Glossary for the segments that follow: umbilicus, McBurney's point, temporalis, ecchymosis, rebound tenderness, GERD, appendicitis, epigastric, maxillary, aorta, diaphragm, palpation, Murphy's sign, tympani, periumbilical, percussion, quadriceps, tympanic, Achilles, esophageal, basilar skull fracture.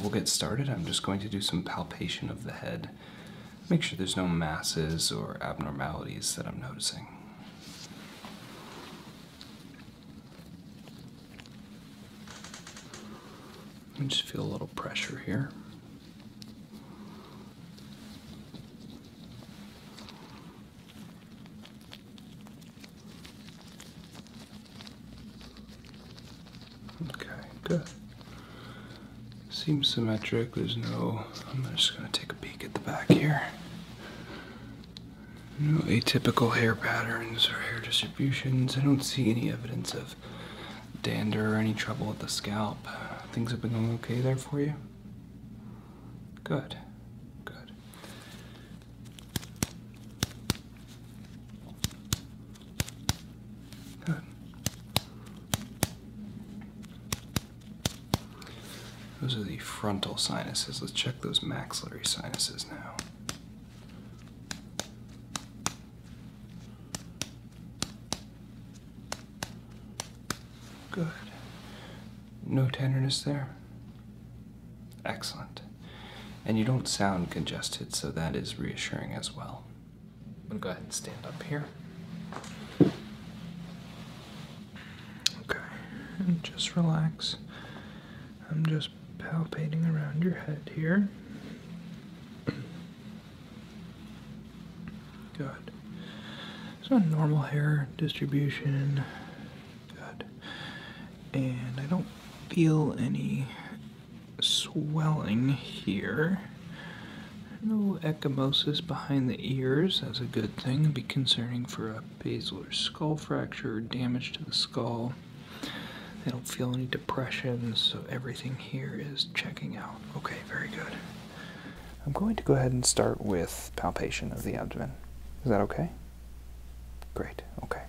we'll get started. I'm just going to do some palpation of the head. Make sure there's no masses or abnormalities that I'm noticing. I just feel a little pressure here. Okay, good. Seems symmetric, there's no, I'm just going to take a peek at the back here. No atypical hair patterns or hair distributions. I don't see any evidence of dander or any trouble with the scalp. Things have been going okay there for you? Good, good. Good. Those are the frontal sinuses. Let's check those maxillary sinuses now. Good. No tenderness there? Excellent. And you don't sound congested, so that is reassuring as well. I'm gonna go ahead and stand up here. Okay, and just relax. I'm just palpating around your head here. Good. It's not normal hair distribution. Good. And I don't feel any swelling here. No ecchymosis behind the ears. That's a good thing. It'd be concerning for a basilar skull fracture or damage to the skull. I don't feel any depression, so everything here is checking out. Okay, very good. I'm going to go ahead and start with palpation of the abdomen. Is that okay? Great, okay.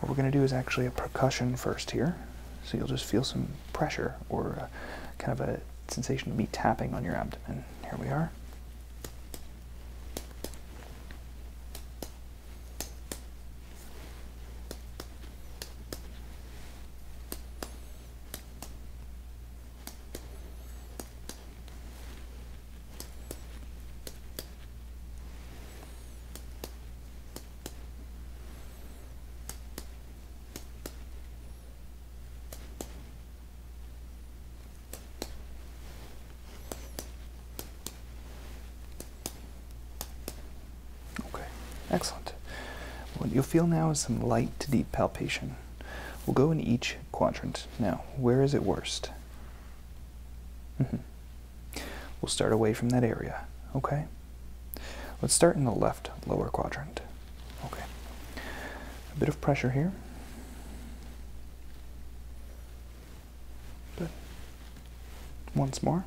What we're going to do is actually a percussion first here. So you'll just feel some pressure or kind of a sensation of me tapping on your abdomen. Here we are. Excellent. What you'll feel now is some light to deep palpation. We'll go in each quadrant. Now, where is it worst? We'll start away from that area, okay? Let's start in the left lower quadrant. Okay. A bit of pressure here. Good. Once more.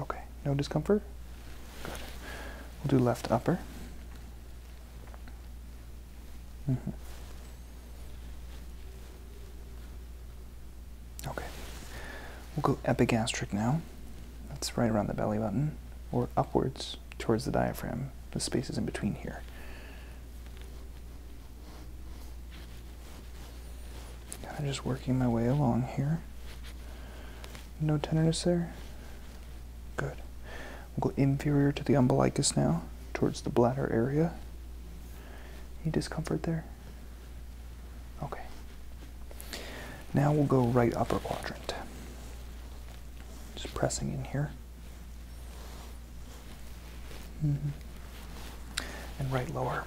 Okay. No discomfort? We'll do left upper. Okay. We'll go epigastric now. That's right around the belly button, or upwards towards the diaphragm. The space is in between here. Kind of just working my way along here. No tenderness there? Good. We'll go inferior to the umbilicus now, towards the bladder area. Any discomfort there? Okay. Now we'll go right upper quadrant. Just pressing in here. And right lower.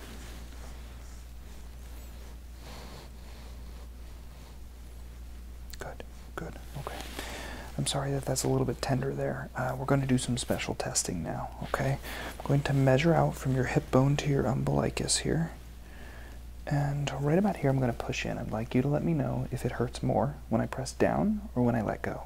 Good, good, okay. I'm sorry that that's a little bit tender there. We're going to do some special testing now, okay? I'm going to measure out from your hip bone to your umbilicus here. And right about here, I'm going to push in. I'd like you to let me know if it hurts more when I press down or when I let go.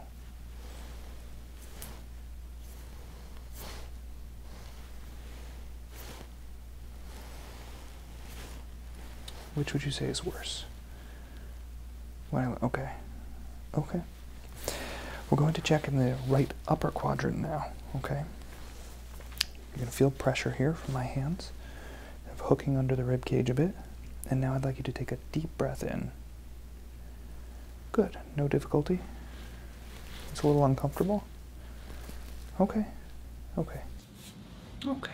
Which would you say is worse? When I, okay, okay. We're going to check in the right upper quadrant now, okay? You're going to feel pressure here from my hands, of hooking under the rib cage a bit, and now I'd like you to take a deep breath in. Good, no difficulty. It's a little uncomfortable. Okay. Okay. Okay.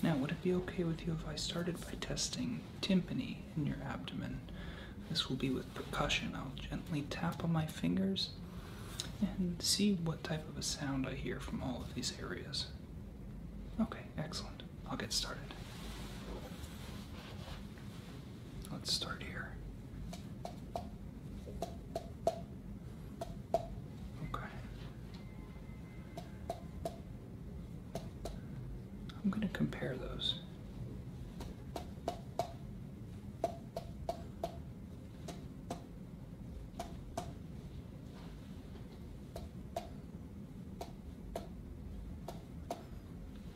Now, would it be okay with you if I started by testing tympani in your abdomen? This will be with percussion. I'll gently tap on my fingers and see what type of a sound I hear from all of these areas. Okay, excellent. I'll get started. Let's start here. I'm going to compare those.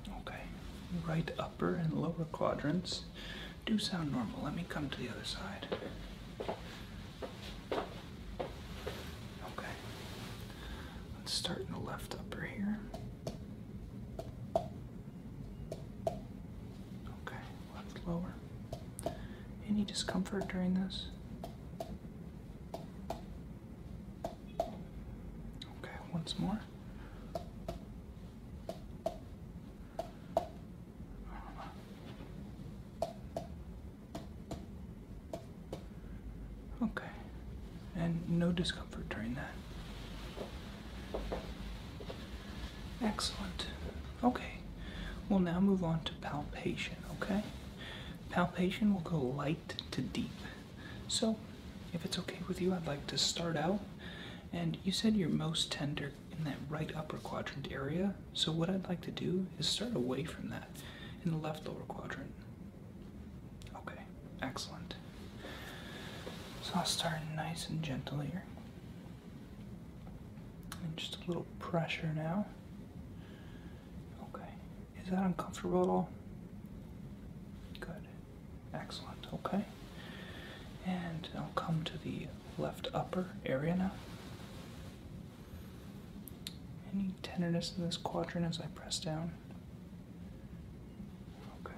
Okay, right upper and lower quadrants do sound normal. Let me come to the other side. Okay, let's start in the left upper here. Lower. Any discomfort during this? Okay, once more. Okay, and no discomfort during that. Excellent. Okay, we'll now move on to palpation, okay? Palpation will go light to deep. So, if it's okay with you, I'd like to start out. And you said you're most tender in that right upper quadrant area. So what I'd like to do is start away from that in the left lower quadrant. Okay, excellent. So I'll start nice and gentle here. And just a little pressure now. Okay, is that uncomfortable at all? Excellent, okay. And I'll come to the left upper area now. Any tenderness in this quadrant as I press down? Okay.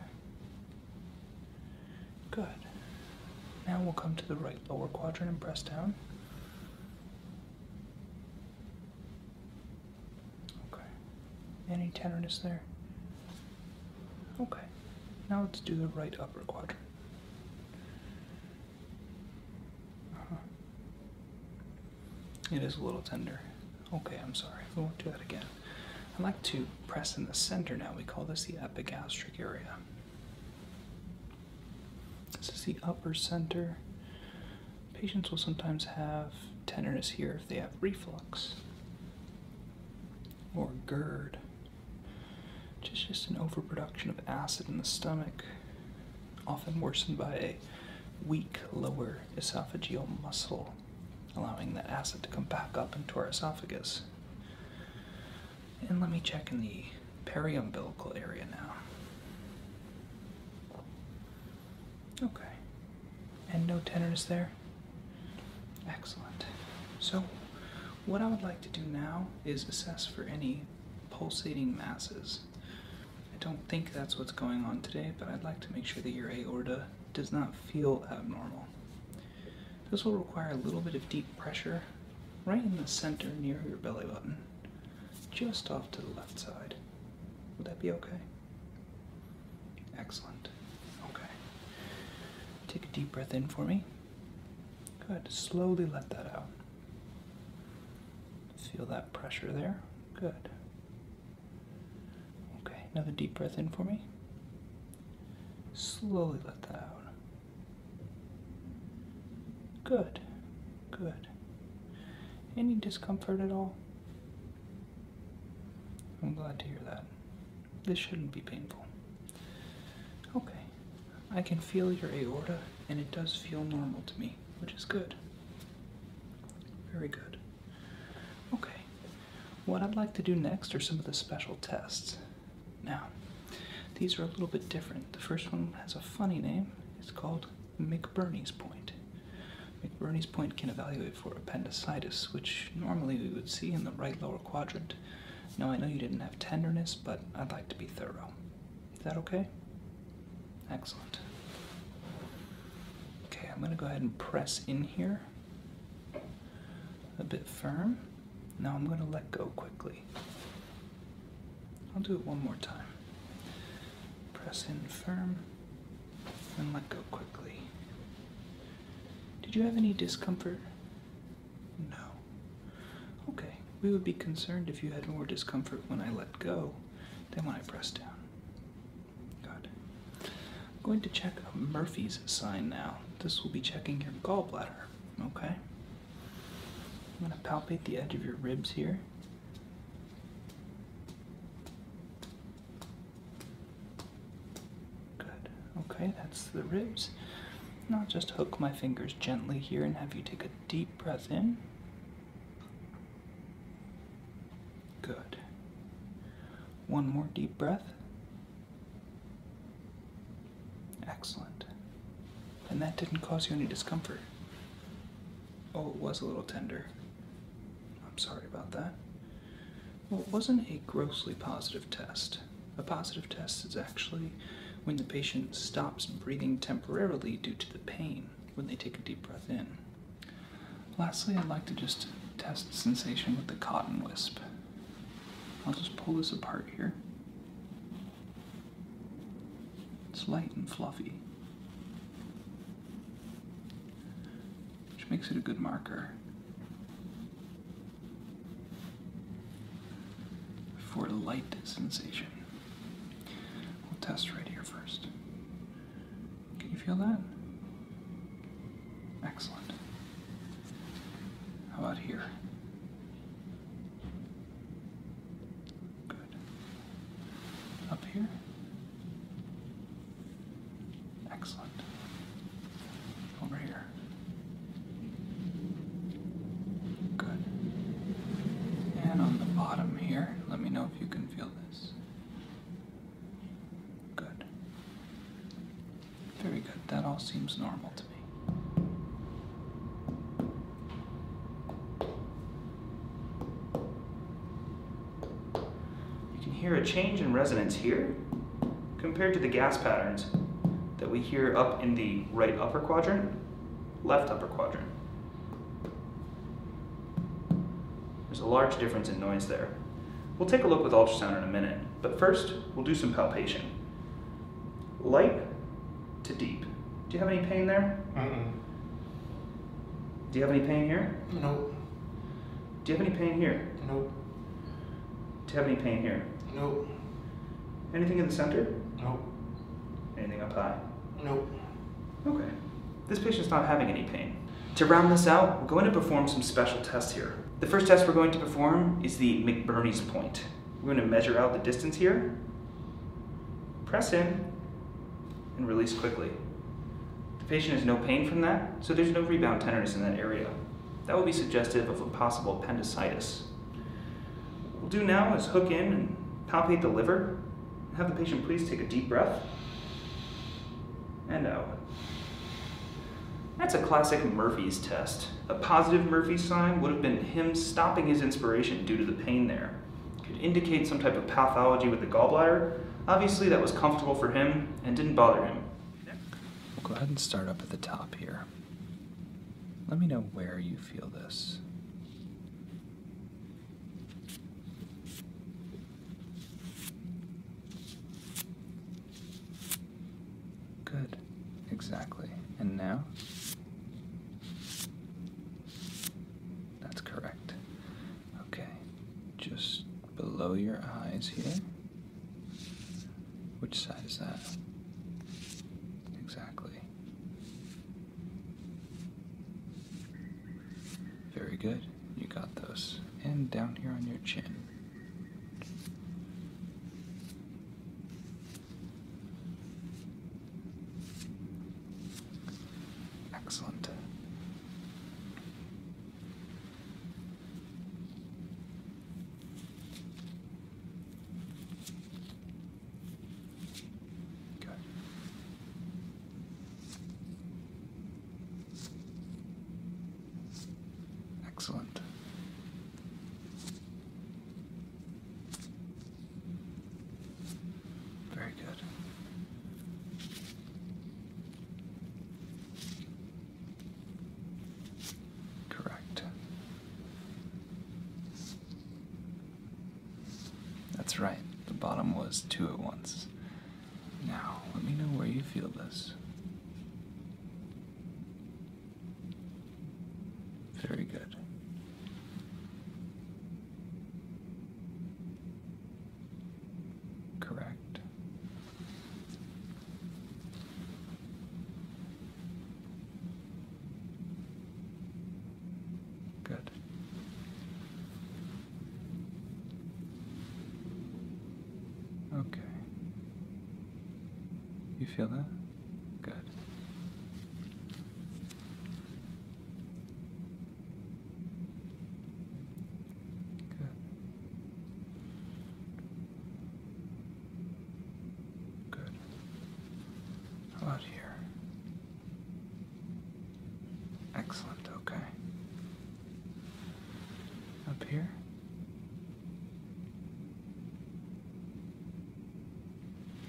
Good. Now we'll come to the right lower quadrant and press down. Okay. Any tenderness there? Okay. Now let's do the right upper quadrant. It is a little tender. Okay, I'm sorry. We won't do that again. I'd like to press in the center now. We call this the epigastric area. This is the upper center. Patients will sometimes have tenderness here if they have reflux or GERD. Which is just an overproduction of acid in the stomach, often worsened by a weak lower esophageal muscle, allowing that acid to come back up into our esophagus. And let me check in the periumbilical area now. Okay, and no tenderness there? Excellent. So what I would like to do now is assess for any pulsating masses. I don't think that's what's going on today, but I'd like to make sure that your aorta does not feel abnormal. This will require a little bit of deep pressure right in the center near your belly button, just off to the left side. Would that be okay? Excellent. Okay. Take a deep breath in for me. Good. Slowly let that out. Feel that pressure there. Good. Another deep breath in for me. Slowly let that out. Good, good. Any discomfort at all? I'm glad to hear that. This shouldn't be painful. Okay, I can feel your aorta and it does feel normal to me, which is good. Very good. Okay, what I'd like to do next are some of the special tests. Now, these are a little bit different. The first one has a funny name. It's called McBurney's point. McBurney's point can evaluate for appendicitis, which normally we would see in the right lower quadrant. Now, I know you didn't have tenderness, but I'd like to be thorough. Is that okay? Excellent. Okay, I'm going to go ahead and press in here a bit firm. Now I'm going to let go quickly. I'll do it one more time. Press in firm and let go quickly. Did you have any discomfort? No. Okay, we would be concerned if you had more discomfort when I let go than when I press down. Good. I'm going to check a Murphy's sign now. This will be checking your gallbladder, okay? I'm going to palpate the edge of your ribs here. Good. Okay, that's the ribs. Now I'll just hook my fingers gently here and have you take a deep breath in. Good. One more deep breath. Excellent. And that didn't cause you any discomfort. Oh, it was a little tender. I'm sorry about that. Well, it wasn't a grossly positive test. A positive test is actually when the patient stops breathing temporarily due to the pain when they take a deep breath in. Lastly, I'd like to just test sensation with the cotton wisp. I'll just pull this apart here. It's light and fluffy, which makes it a good marker for light sensation. We'll test right here first. Can you feel that? Excellent. How about here? Good. Up here? Excellent. Over here? Good. And on the bottom here, let me know if you can feel this. Good. Very good. That all seems normal to me. You can hear a change in resonance here compared to the gas patterns that we hear up in the right upper quadrant, left upper quadrant. There's a large difference in noise there. We'll take a look with ultrasound in a minute, but first we'll do some palpation. Light to deep. Do you have any pain there? Mm-mm. Do you have any pain here? Nope. Do you have any pain here? Nope. Do you have any pain here? Nope. Anything in the center? Nope. Anything up high? Nope. Okay. This patient's not having any pain. To round this out, we're going to perform some special tests here. The first test we're going to perform is the McBurney's point. We're going to measure out the distance here, press in, and release quickly. The patient has no pain from that, so there's no rebound tenderness in that area. That would be suggestive of a possible appendicitis. What we'll do now is hook in and palpate the liver, and have the patient please take a deep breath. And out. That's a classic Murphy's test. A positive Murphy's sign would have been him stopping his inspiration due to the pain there. Could indicate some type of pathology with the gallbladder. Obviously that was comfortable for him and didn't bother him. We'll go ahead and start up at the top here. Let me know where you feel this. Good. Exactly. And now? That's correct. Okay. Just below your eyes here. Which side is that? Exactly. Very good. You got those. And down here on your chin. Excellent. Good. Excellent. Very good. That's right, the bottom was two at once. Now, let me know where you feel this. Very good. Correct. Good. Okay. You feel that? Good. Out here. Excellent, okay. Up here?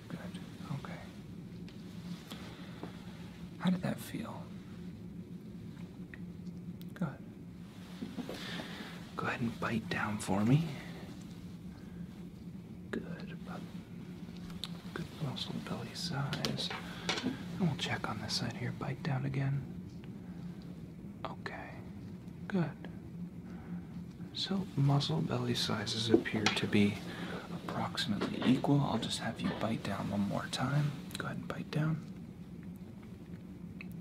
Good, okay. How did that feel? Good. Go ahead and bite down for me. Good, but good muscle belly size. And we'll check on this side here. Bite down again. Okay, good. So muscle belly sizes appear to be approximately equal. I'll just have you bite down one more time. Go ahead and bite down.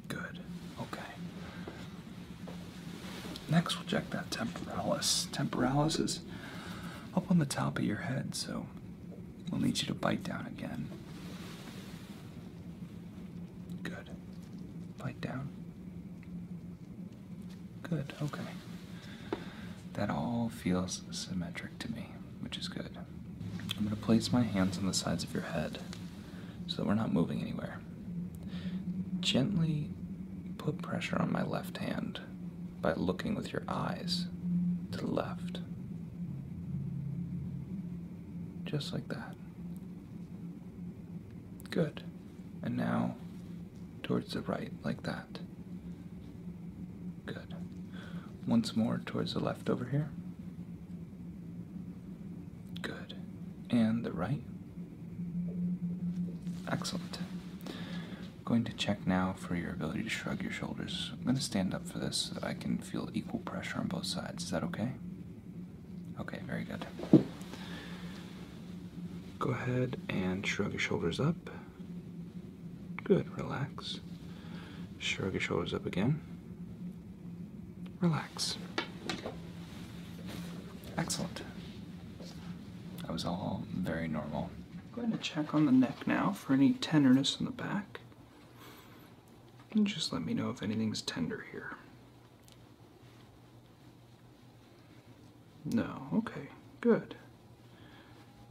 Good, okay. Next we'll check that temporalis. Temporalis is up on the top of your head, so we'll need you to bite down again. Down. Good, okay. That all feels symmetric to me, which is good. I'm going to place my hands on the sides of your head so that we're not moving anywhere. Gently put pressure on my left hand by looking with your eyes to the left. Just like that. Good. And now towards the right, like that. Good. Once more towards the left over here. Good. And the right. Excellent. I'm going to check now for your ability to shrug your shoulders. I'm going to stand up for this so that I can feel equal pressure on both sides. Is that okay? Okay, very good. Go ahead and shrug your shoulders up. Good, relax. Shrug your shoulders up again. Relax. Excellent. That was all very normal. I'm going to check on the neck now for any tenderness in the back. And just let me know if anything's tender here. No, okay, good.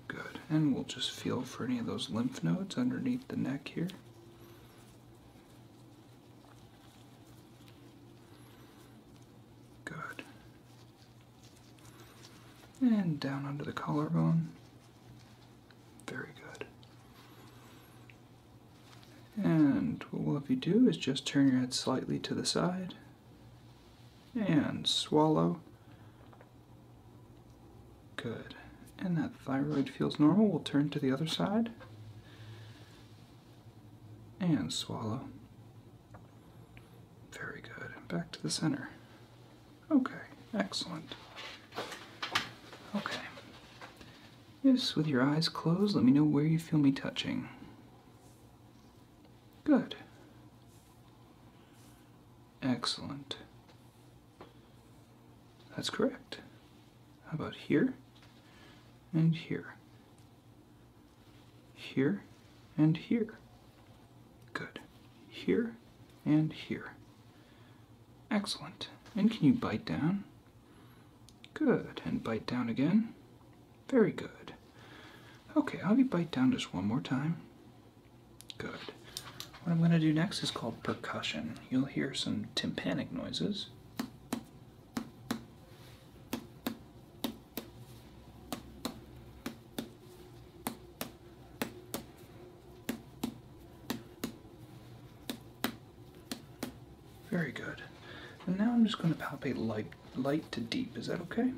Good, and we'll just feel for any of those lymph nodes underneath the neck here. And down under the collarbone. Very good. And what we'll have you do is just turn your head slightly to the side and swallow. Good. And that thyroid feels normal. We'll turn to the other side and swallow. Very good. Back to the center. Okay, excellent. Okay. Yes, with your eyes closed, let me know where you feel me touching. Good. Excellent. That's correct. How about here and here? Here and here. Good. Here and here. Excellent. And can you bite down? Good, and bite down again. Very good. Okay, I'll have you bite down just one more time. Good. What I'm going to do next is called percussion. You'll hear some tympanic noises. Very good. And now I'm just going to palpate light to deep. Is that okay?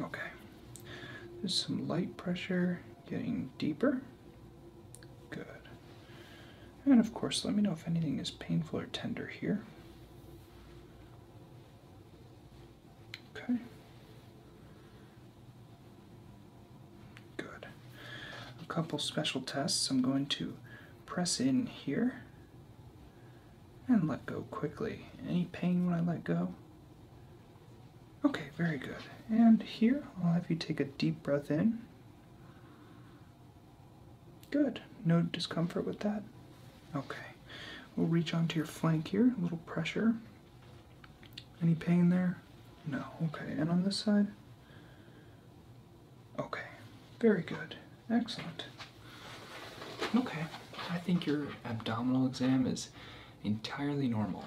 Okay. There's some light pressure getting deeper. Good. And of course, let me know if anything is painful or tender here. Okay. Good. A couple special tests. I'm going to press in here and let go quickly. Any pain when I let go? Okay, very good. And here, I'll have you take a deep breath in. Good. No discomfort with that? Okay. We'll reach onto your flank here, a little pressure. Any pain there? No. Okay. And on this side? Okay. Very good. Excellent. Okay. I think your abdominal exam is entirely normal.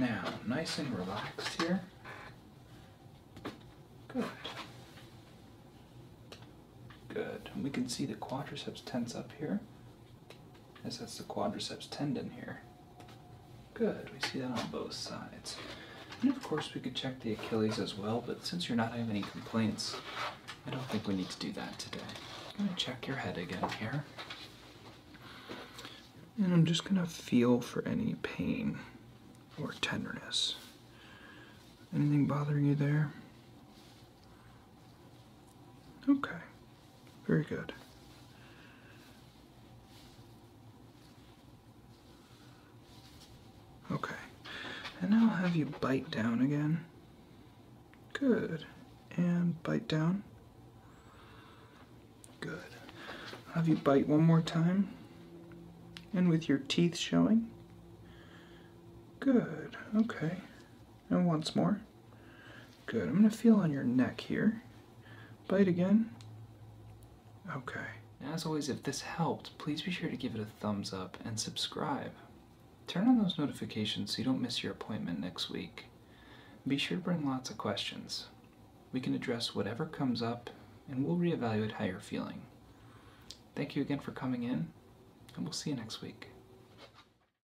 Now, nice and relaxed here. Good. Good. And we can see the quadriceps tense up here. Yes, that's the quadriceps tendon here. Good. We see that on both sides. And of course, we could check the Achilles as well, but since you're not having any complaints, I don't think we need to do that today. I'm going to check your head again here. And I'm just going to feel for any pain or tenderness. Anything bothering you there? Okay, very good. Okay, and now I'll have you bite down again. Good, and bite down. Good. I'll have you bite one more time, and with your teeth showing. Good, okay, and once more. Good, I'm gonna feel on your neck here. Bite again. Okay. As always, if this helped, please be sure to give it a thumbs up and subscribe. Turn on those notifications so you don't miss your appointment next week. Be sure to bring lots of questions. We can address whatever comes up, and we'll reevaluate how you're feeling. Thank you again for coming in, and we'll see you next week.